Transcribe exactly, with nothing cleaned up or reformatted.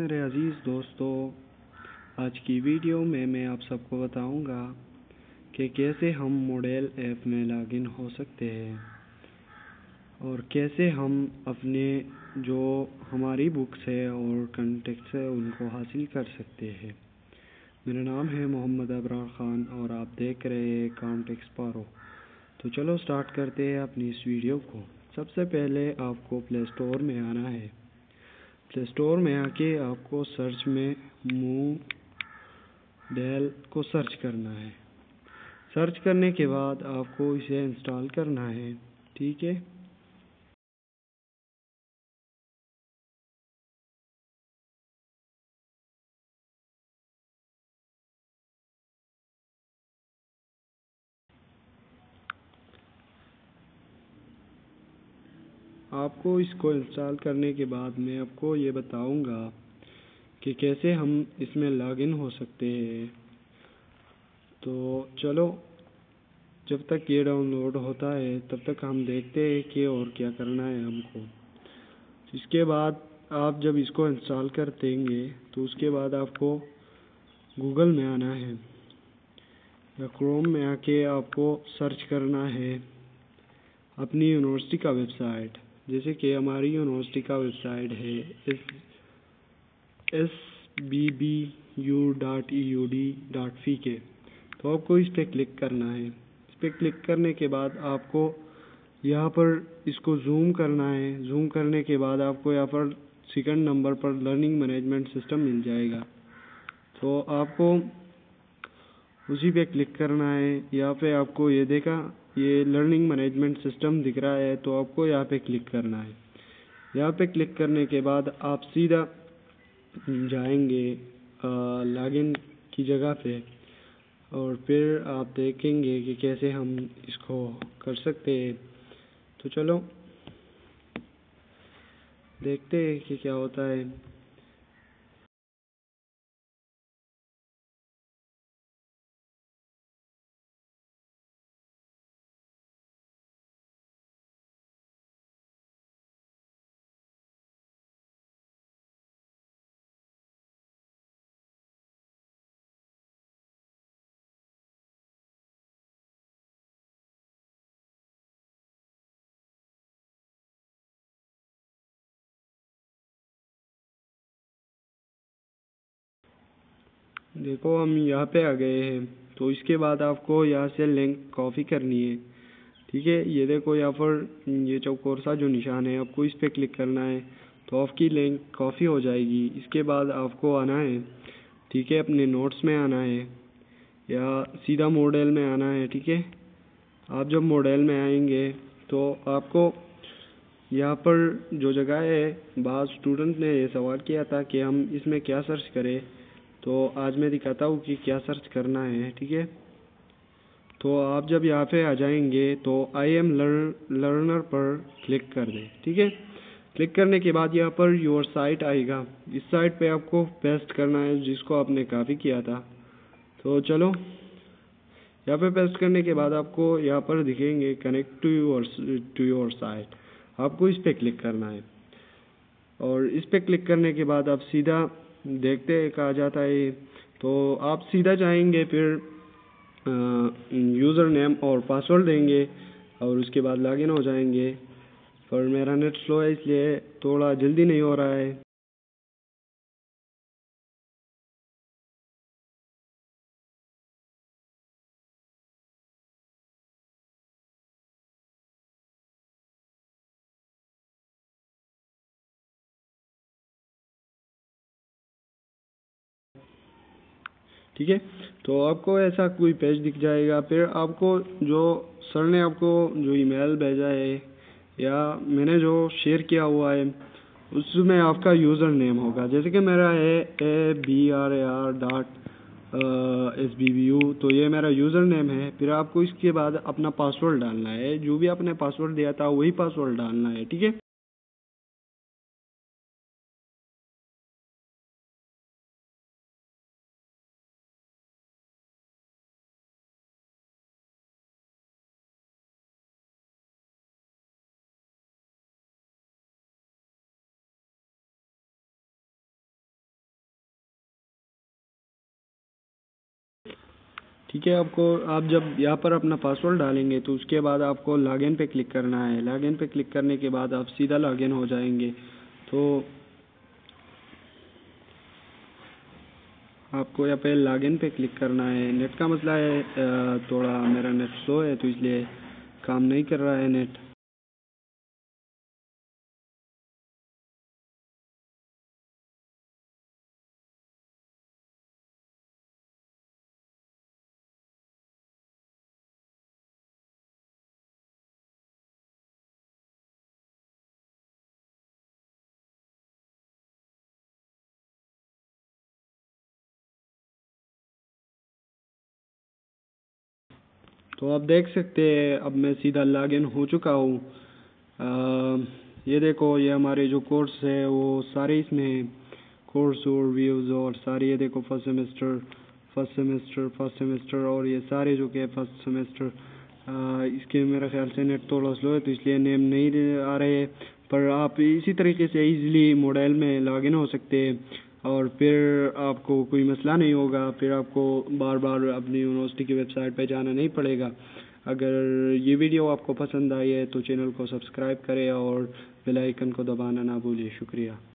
मेरे अजीज़ दोस्तों, आज की वीडियो में मैं आप सबको बताऊंगा कि कैसे हम मॉडल ऐप में लॉगिन हो सकते हैं और कैसे हम अपने जो हमारी बुक्स है और कंटेक्ट्स है उनको हासिल कर सकते हैं। मेरा नाम है मोहम्मद अबरार ख़ान और आप देख रहे हैं कॉन्टेक्स्ट पारो। तो चलो स्टार्ट करते हैं अपनी इस वीडियो को। सबसे पहले आपको प्ले स्टोर में आना है। प्ले स्टोर में आके आपको सर्च में मॉडल को सर्च करना है। सर्च करने के बाद आपको इसे इंस्टॉल करना है, ठीक है। आपको इसको इंस्टॉल करने के बाद मैं आपको ये बताऊंगा कि कैसे हम इसमें लॉगिन हो सकते हैं। तो चलो, जब तक ये डाउनलोड होता है तब तक हम देखते हैं कि और क्या करना है हमको। इसके बाद आप जब इसको इंस्टॉल कर देंगे तो उसके बाद आपको गूगल में आना है या क्रोम में आके आपको सर्च करना है अपनी यूनिवर्सिटी का वेबसाइट। जैसे कि हमारी यूनिवर्सिटी का वेबसाइट है S B B U dot E U D dot P K. तो आपको इस पर क्लिक करना है। इस पर क्लिक करने के बाद आपको यहाँ पर इसको जूम करना है। जूम करने के बाद आपको यहाँ पर सेकंड नंबर पर लर्निंग मैनेजमेंट सिस्टम मिल जाएगा। तो आपको उसी पे क्लिक करना है। यहाँ पे आपको ये देखा, ये लर्निंग मैनेजमेंट सिस्टम दिख रहा है, तो आपको यहाँ पे क्लिक करना है। यहाँ पे क्लिक करने के बाद आप सीधा जाएंगे लॉगिन की जगह पे और फिर आप देखेंगे कि कैसे हम इसको कर सकते हैं। तो चलो देखते हैं कि क्या होता है। देखो, हम यहाँ पे आ गए हैं। तो इसके बाद आपको यहाँ से लिंक कॉपी करनी है, ठीक है। ये देखो यहाँ पर ये चौकोर सा जो निशान है, आपको इस पर क्लिक करना है तो आपकी लिंक कॉपी हो जाएगी। इसके बाद आपको आना है, ठीक है, अपने नोट्स में आना है या सीधा मॉडल में आना है, ठीक है। आप जब मॉडल में आएंगे तो आपको यहाँ पर जो जगह है, बाद स्टूडेंट ने ये सवाल किया था कि हम इसमें क्या सर्च करें, तो आज मैं दिखाता हूँ कि क्या सर्च करना है, ठीक है। तो आप जब यहाँ पे आ जाएंगे तो आई एम लर्न लर्नर पर क्लिक कर दें, ठीक है। क्लिक करने के बाद यहाँ पर योर साइट आएगा। इस साइट पे आपको पेस्ट करना है जिसको आपने कॉपी किया था। तो चलो, यहाँ पे पेस्ट करने के बाद आपको यहाँ पर दिखेंगे connect to your to your site. आपको इस पर क्लिक करना है और इस पर क्लिक करने के बाद आप सीधा देखते हैं कहा जाता है। तो आप सीधा जाएंगे, फिर यूज़र नेम और पासवर्ड देंगे और उसके बाद लॉगिन हो जाएंगे। पर मेरा नेट स्लो है इसलिए थोड़ा जल्दी नहीं हो रहा है। ठीक है, तो आपको ऐसा कोई पेज दिख जाएगा। फिर आपको जो सर ने आपको जो ईमेल भेजा है या मैंने जो शेयर किया हुआ है उसमें आपका यूज़र नेम होगा। जैसे कि मेरा है A B R A R dot S B B U, तो ये मेरा यूज़र नेम है। फिर आपको इसके बाद अपना पासवर्ड डालना है। जो भी आपने पासवर्ड दिया था वही पासवर्ड डालना है, ठीक है। ठीक है। आपको आप जब यहाँ पर अपना पासवर्ड डालेंगे तो उसके बाद आपको लॉगिन पे क्लिक करना है। लॉगिन पे क्लिक करने के बाद आप सीधा लॉगिन हो जाएंगे। तो आपको यहाँ पे लॉगिन पे क्लिक करना है। नेट का मसला है, थोड़ा मेरा नेट स्लो है तो इसलिए काम नहीं कर रहा है नेट। तो आप देख सकते हैं अब मैं सीधा लॉगिन हो चुका हूँ। ये देखो, ये हमारे जो कोर्स है वो सारे इसमें हैं, कोर्स और व्यूज़ और सारे। ये देखो first semester first semester first semester और ये सारे जो के फर्स्ट सेमेस्टर। इसके मेरा ख्याल से नेट थोड़ा स्लो है तो इसलिए नेम नहीं आ रहे, पर आप इसी तरीके से ईज़िली मॉडल में लॉगिन हो सकते हैं और फिर आपको कोई मसला नहीं होगा। फिर आपको बार बार अपनी यूनिवर्सिटी की वेबसाइट पर जाना नहीं पड़ेगा। अगर ये वीडियो आपको पसंद आई है तो चैनल को सब्सक्राइब करें और बेल आइकन को दबाना ना भूलिए। शुक्रिया।